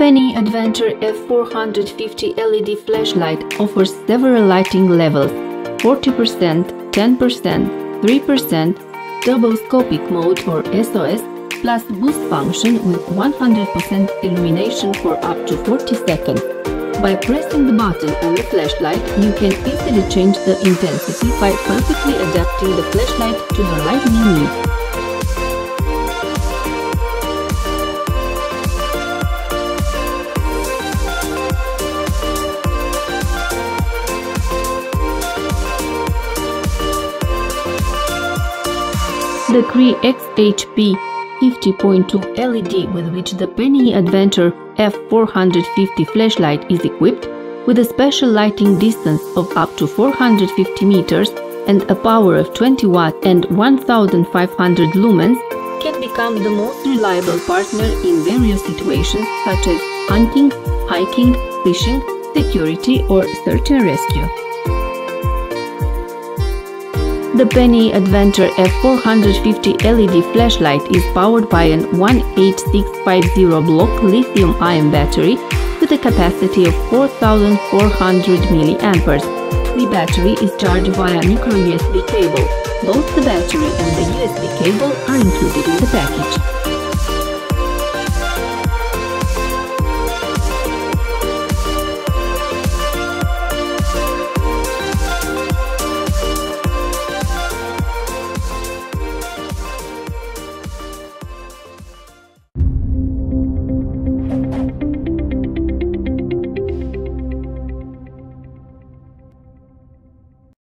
PNI Adventure F450 LED flashlight offers several lighting levels: 40%, 10%, 3%, stroboscopic mode or SOS, plus boost function with 100% illumination for up to 40 seconds. By pressing the button on the flashlight, you can easily change the intensity by perfectly adapting the flashlight to the light you need. The Cree XHP 50.2 LED, with which the PNI Adventure F450 flashlight is equipped, with a special lighting distance of up to 450 meters and a power of 20 watts and 1500 lumens, can become the most reliable partner in various situations such as hunting, hiking, fishing, security, or search and rescue. The PNI Adventure F450 LED flashlight is powered by an 18650 block lithium-ion battery with a capacity of 4,400 mAh. The battery is charged via microUSB cable. Both the battery and the USB cable are included in the package.